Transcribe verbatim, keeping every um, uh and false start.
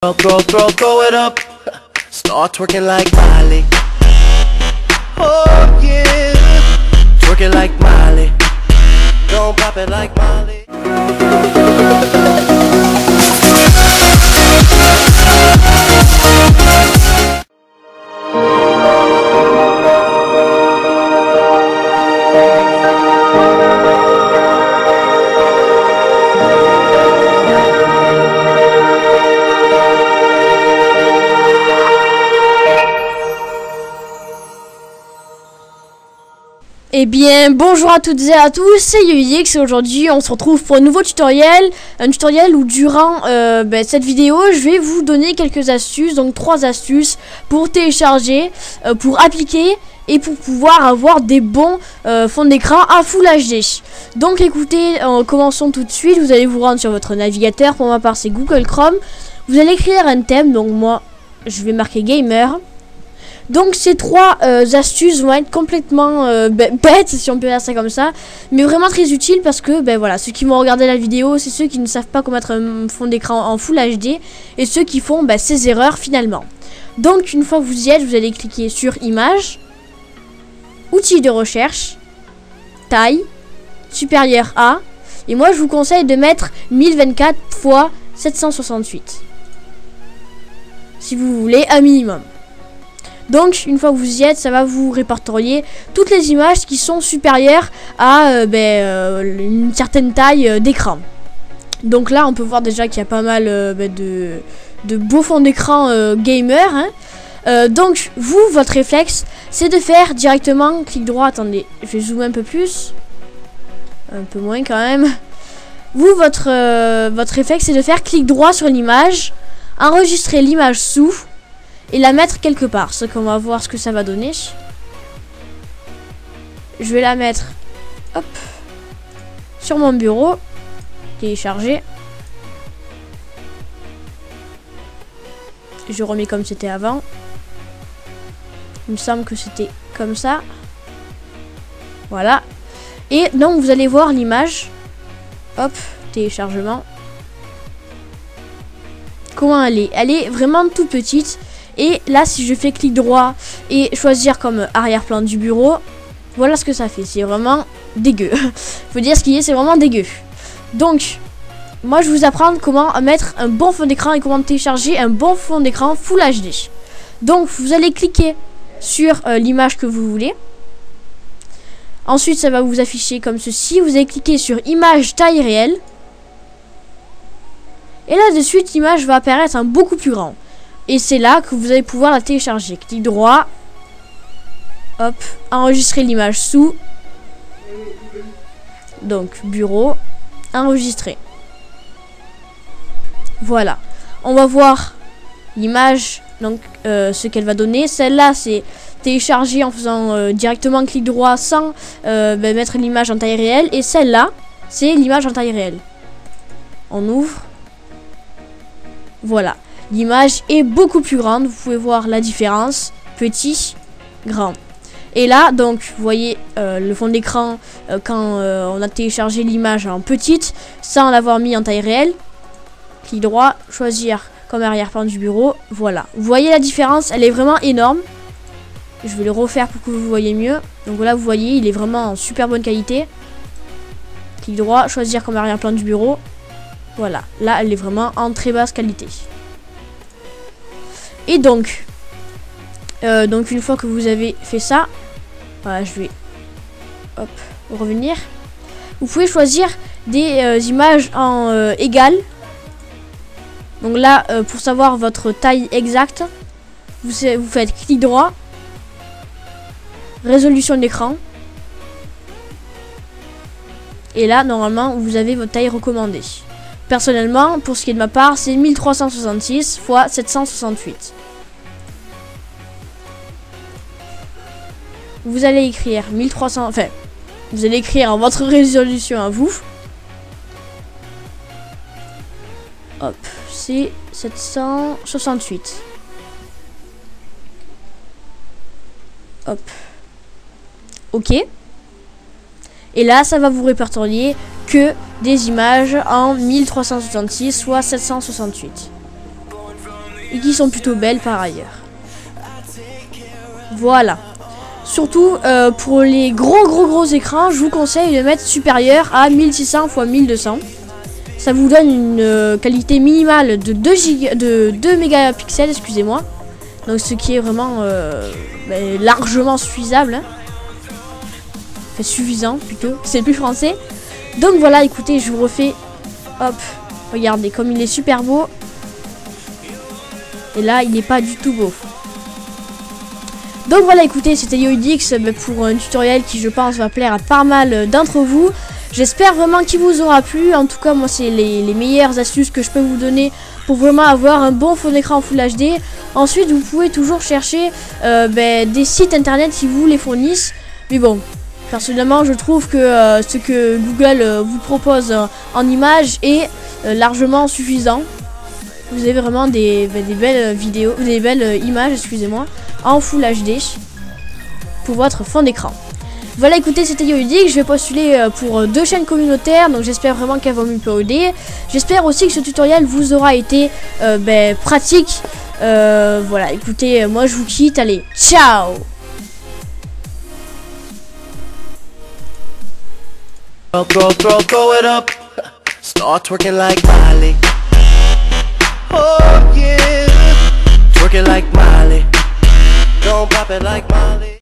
Throw, throw, throw, throw it up. Start twerking like Miley. Oh yeah. Twerk it like Miley. Don't pop it like Miley. Eh bien, bonjour à toutes et à tous, c'est YoYix et aujourd'hui on se retrouve pour un nouveau tutoriel. Un tutoriel où durant euh, ben, cette vidéo, je vais vous donner quelques astuces, donc trois astuces pour télécharger, euh, pour appliquer et pour pouvoir avoir des bons euh, fonds d'écran à Full H D. Donc écoutez, euh, commençons tout de suite. Vous allez vous rendre sur votre navigateur, pour ma part c'est Google Chrome. Vous allez écrire un thème, donc moi je vais marquer gamer. Donc ces trois euh, astuces vont être complètement euh, bêtes, si on peut dire ça comme ça, mais vraiment très utiles parce que ben voilà, ceux qui vont regarder la vidéo, c'est ceux qui ne savent pas comment mettre un fond d'écran en Full H D et ceux qui font ben, ces erreurs finalement. Donc une fois que vous y êtes, vous allez cliquer sur Images, Outils de recherche, Taille, Supérieur à, et moi je vous conseille de mettre mille vingt-quatre par sept cent soixante-huit si vous voulez un minimum. Donc une fois que vous y êtes, ça va vous répertorier toutes les images qui sont supérieures à euh, ben, euh, une certaine taille euh, d'écran. Donc là on peut voir déjà qu'il y a pas mal euh, ben, de, de beaux fonds d'écran euh, gamer hein. euh, Donc vous, votre réflexe, c'est de faire directement clic droit. Attendez, je vais zoomer un peu plus. Un peu moins quand même. Vous, votre, euh, votre réflexe, c'est de faire clic droit sur l'image, enregistrer l'image sous et la mettre quelque part. Donc on va voir ce que ça va donner. Je vais la mettre hop sur mon bureau. Télécharger. Je remets comme c'était avant. Il me semble que c'était comme ça. Voilà. Et donc vous allez voir l'image. Hop, téléchargement. Comment elle est? Elle est vraiment toute petite. Et là, si je fais clic droit et choisir comme arrière-plan du bureau, voilà ce que ça fait. C'est vraiment dégueu. Faut dire ce qu'il y a, c'est vraiment dégueu. Donc, moi, je vais vous apprendre comment mettre un bon fond d'écran et comment télécharger un bon fond d'écran Full H D. Donc, vous allez cliquer sur euh, l'image que vous voulez. Ensuite, ça va vous afficher comme ceci. Vous allez cliquer sur Image taille réelle. Et là, de suite, l'image va apparaître en beaucoup plus grand. Et c'est là que vous allez pouvoir la télécharger. Clic droit. Hop. Enregistrer l'image sous. Donc, bureau. Enregistrer. Voilà. On va voir l'image. Donc, euh, ce qu'elle va donner. Celle-là, c'est télécharger en faisant euh, directement clic droit sans euh, bah, mettre l'image en taille réelle. Et celle-là, c'est l'image en taille réelle. On ouvre. Voilà. L'image est beaucoup plus grande, vous pouvez voir la différence, petit, grand. Et là, donc, vous voyez euh, le fond d'écran euh, quand euh, on a téléchargé l'image en petite, sans l'avoir mis en taille réelle. Clic droit, choisir comme arrière-plan du bureau, voilà. Vous voyez la différence, elle est vraiment énorme. Je vais le refaire pour que vous voyez mieux. Donc là, vous voyez, il est vraiment en super bonne qualité. Clic droit, choisir comme arrière-plan du bureau, voilà. Là, elle est vraiment en très basse qualité. Et donc, euh, donc une fois que vous avez fait ça, voilà, je vais hop, revenir. Vous pouvez choisir des euh, images en euh, égal. Donc là, euh, pour savoir votre taille exacte, vous, vous faites clic droit, résolution d'écran. Et là, normalement, vous avez votre taille recommandée. Personnellement, pour ce qui est de ma part, c'est mille trois cent soixante-six par sept cent soixante-huit. Vous allez écrire mille trois cents, enfin, vous allez écrire en votre résolution à vous. Hop, c'est sept cent soixante-huit. Hop. OK. Et là, ça va vous répertorier que des images en mille trois cent soixante-six, soit sept cent soixante-huit. et qui sont plutôt belles par ailleurs. Voilà. Surtout euh, pour les gros gros gros écrans, je vous conseille de mettre supérieur à mille six cents par mille deux cents. Ça vous donne une euh, qualité minimale de deux mégapixels, excusez-moi. Donc ce qui est vraiment euh, ben, largement suffisable. Hein. Enfin, suffisant plutôt, c'est plus français. Donc voilà, écoutez, je vous refais. Hop, regardez comme il est super beau. Et là, il n'est pas du tout beau. Donc voilà, écoutez, c'était YoYix pour un tutoriel qui, je pense, va plaire à pas mal d'entre vous. J'espère vraiment qu'il vous aura plu. En tout cas, moi, c'est les, les meilleures astuces que je peux vous donner pour vraiment avoir un bon fond d'écran Full H D. Ensuite, vous pouvez toujours chercher euh, ben, des sites internet qui vous les fournissent. Mais bon, personnellement, je trouve que euh, ce que Google euh, vous propose euh, en images est euh, largement suffisant. Vous avez vraiment des, ben, des belles vidéos, des belles images, excusez-moi, en Full H D pour votre fond d'écran. Voilà, écoutez, c'était YoYixLeCann. Je vais postuler pour deux chaînes communautaires, donc j'espère vraiment qu'elles vont me aider. J'espère aussi que ce tutoriel vous aura été euh, ben, pratique. Euh, voilà, écoutez, moi je vous quitte. Allez, ciao. Oh yeah, twerk it like Miley, don't pop it like Miley.